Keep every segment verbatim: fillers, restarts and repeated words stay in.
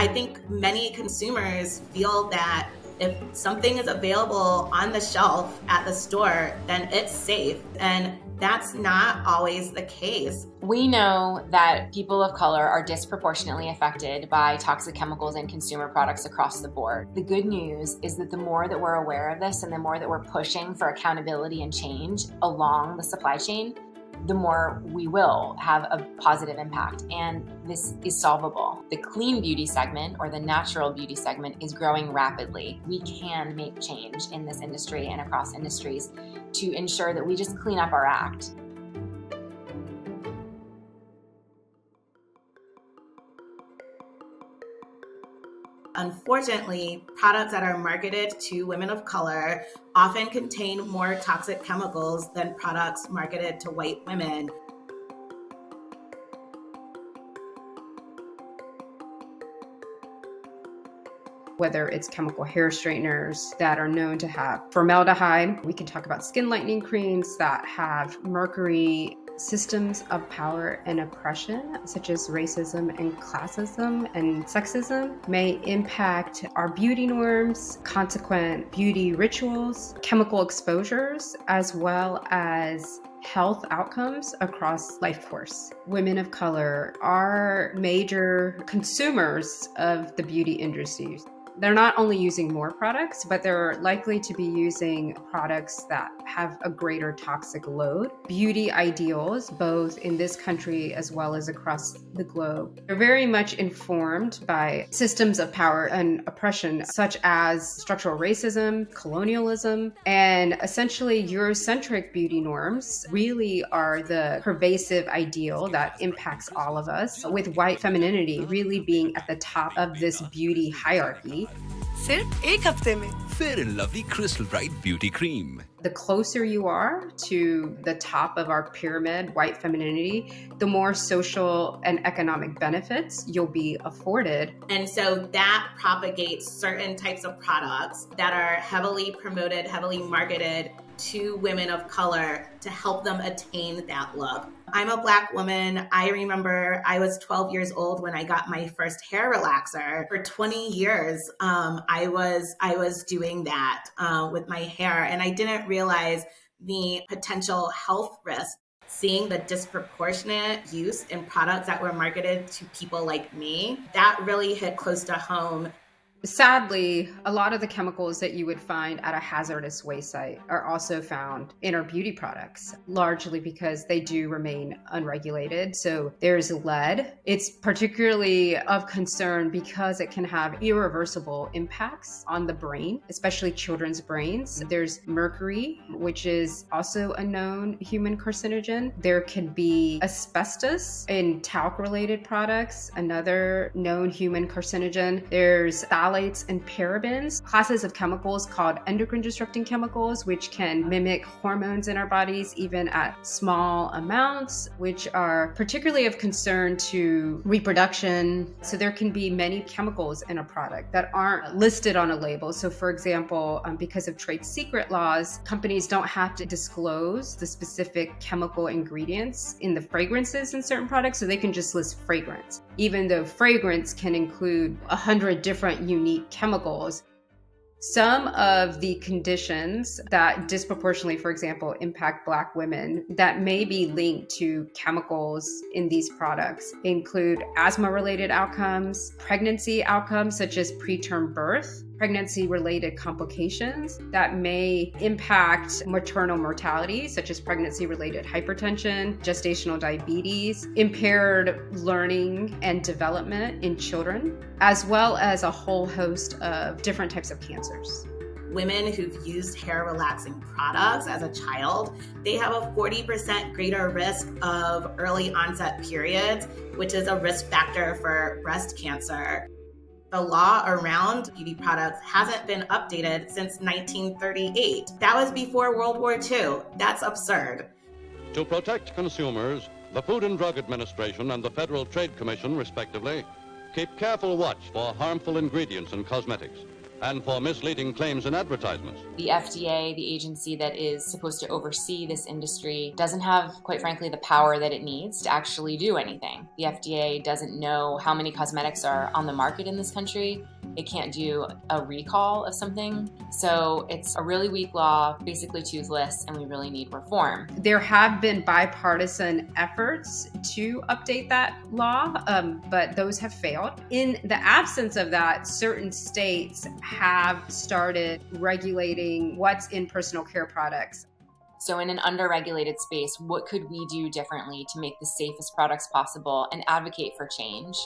I think many consumers feel that if something is available on the shelf at the store, then it's safe. And that's not always the case. We know that people of color are disproportionately affected by toxic chemicals in consumer products across the board. The good news is that the more that we're aware of this and the more that we're pushing for accountability and change along the supply chain, the more we will have a positive impact, and this is solvable. The clean beauty segment, or the natural beauty segment, is growing rapidly. We can make change in this industry and across industries to ensure that we just clean up our act. Unfortunately, products that are marketed to women of color often contain more toxic chemicals than products marketed to white women. Whether it's chemical hair straighteners that are known to have formaldehyde, we can talk about skin lightening creams that have mercury. Systems of power and oppression, such as racism and classism and sexism, may impact our beauty norms, consequent beauty rituals, chemical exposures, as well as health outcomes across life course. Women of color are major consumers of the beauty industry. They're not only using more products, but they're likely to be using products that have a greater toxic load. Beauty ideals, both in this country as well as across the globe, are very much informed by systems of power and oppression, such as structural racism, colonialism, and essentially Eurocentric beauty norms really are the pervasive ideal that impacts all of us, with white femininity really being at the top of this beauty hierarchy. सिर्फ एक हफ्ते में Fair and Lovely Crystal Bright Beauty Cream. The closer you are to the top of our pyramid, white femininity, the more social and economic benefits you'll be afforded. And so that propagates certain types of products that are heavily promoted, heavily marketed to women of color to help them attain that look. I'm a Black woman. I remember I was twelve years old when I got my first hair relaxer. For twenty years, um, I was I was doing that uh, with my hair, and I didn't realize the potential health risks. Seeing the disproportionate use in products that were marketed to people like me, that really hit close to home. Sadly, a lot of the chemicals that you would find at a hazardous waste site are also found in our beauty products, largely because they do remain unregulated. So there's lead. It's particularly of concern because it can have irreversible impacts on the brain, especially children's brains. There's mercury, which is also a known human carcinogen. There can be asbestos in talc-related products, another known human carcinogen. There's phthalates and parabens, classes of chemicals called endocrine disrupting chemicals, which can mimic hormones in our bodies, even at small amounts, which are particularly of concern to reproduction. So there can be many chemicals in a product that aren't listed on a label. So for example, um, because of trade secret laws, companies don't have to disclose the specific chemical ingredients in the fragrances in certain products, so they can just list fragrance, even though fragrance can include a hundred different unique chemicals. Some of the conditions that disproportionately, for example, impact Black women that may be linked to chemicals in these products include asthma-related outcomes, pregnancy outcomes such as preterm birth, pregnancy-related complications that may impact maternal mortality, such as pregnancy-related hypertension, gestational diabetes, impaired learning and development in children, as well as a whole host of different types of cancers. Women who've used hair relaxing products as a child, they have a forty percent greater risk of early onset periods, which is a risk factor for breast cancer. The law around beauty products hasn't been updated since nineteen thirty-eight. That was before World War Two. That's absurd. To protect consumers, the Food and Drug Administration and the Federal Trade Commission, respectively, keep careful watch for harmful ingredients in cosmetics. and for misleading claims in advertisements. The F D A, the agency that is supposed to oversee this industry, doesn't have, quite frankly, the power that it needs to actually do anything. The F D A doesn't know how many cosmetics are on the market in this country. It can't do a recall of something. So it's a really weak law, basically toothless, and we really need reform. There have been bipartisan efforts to update that law, um, but those have failed. In the absence of that, certain states have started regulating what's in personal care products. So in an underregulated space, what could we do differently to make the safest products possible and advocate for change?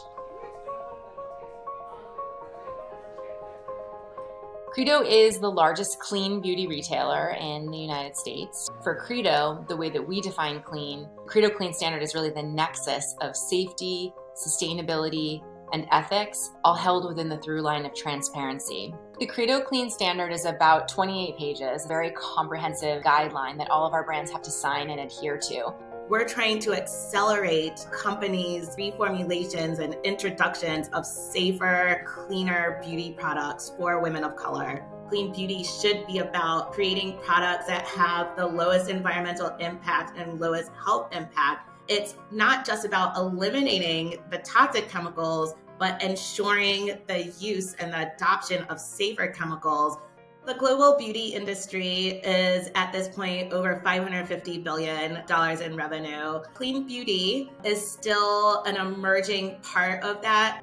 Credo is the largest clean beauty retailer in the United States. For Credo, the way that we define clean, Credo Clean Standard is really the nexus of safety, sustainability, and ethics, all held within the through line of transparency. The Credo Clean Standard is about twenty-eight pages, a very comprehensive guideline that all of our brands have to sign and adhere to. We're trying to accelerate companies' reformulations and introductions of safer, cleaner beauty products for women of color. Clean beauty should be about creating products that have the lowest environmental impact and lowest health impact. It's not just about eliminating the toxic chemicals, but ensuring the use and the adoption of safer chemicals. The global beauty industry is, at this point, over five hundred fifty billion dollars in revenue. Clean beauty is still an emerging part of that.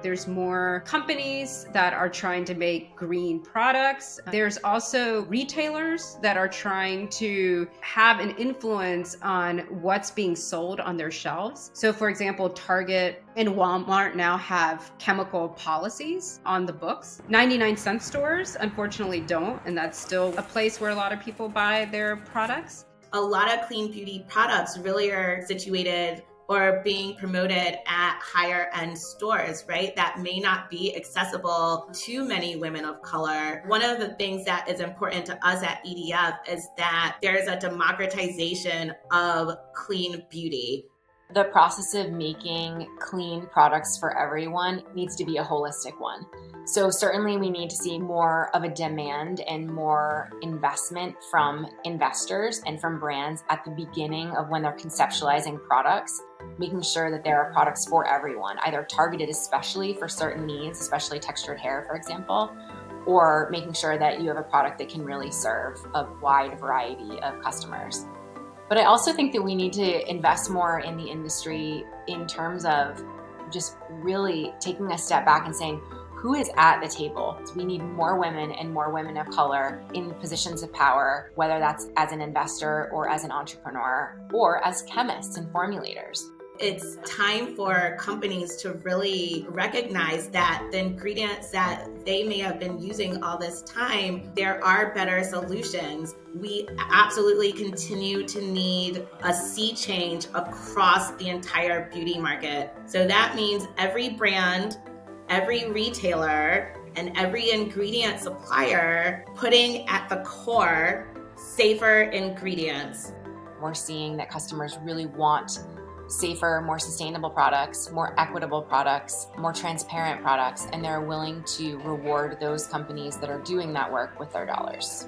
There's more companies that are trying to make green products. There's also retailers that are trying to have an influence on what's being sold on their shelves. So for example, Target and Walmart now have chemical policies on the books. ninety-nine cent stores, unfortunately, don't, and that's still a place where a lot of people buy their products. A lot of clean beauty products really are situated or being promoted at higher end stores, right? That may not be accessible to many women of color. One of the things that is important to us at E D F is that there's a democratization of clean beauty. The process of making clean products for everyone needs to be a holistic one. So certainly we need to see more of a demand and more investment from investors and from brands at the beginning of when they're conceptualizing products, making sure that there are products for everyone, either targeted especially for certain needs, especially textured hair, for example, or making sure that you have a product that can really serve a wide variety of customers. But I also think that we need to invest more in the industry in terms of just really taking a step back and saying, who is at the table? We need more women and more women of color in positions of power, whether that's as an investor or as an entrepreneur or as chemists and formulators. It's time for companies to really recognize that the ingredients that they may have been using all this time, there are better solutions. We absolutely continue to need a sea change across the entire beauty market. So that means every brand, every retailer, and every ingredient supplier putting at the core safer ingredients. We're seeing that customers really want safer, more sustainable products, more equitable products, more transparent products, and they're willing to reward those companies that are doing that work with their dollars.